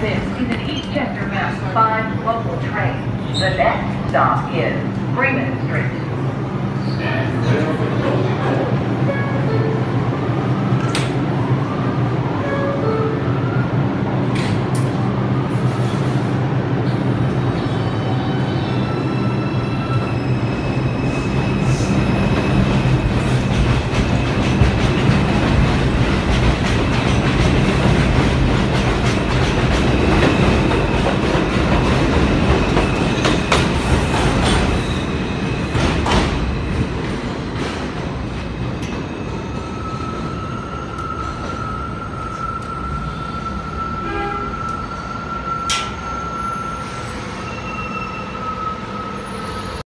This is an Eastchester Mass 5 local train. The next stop is Freeman St.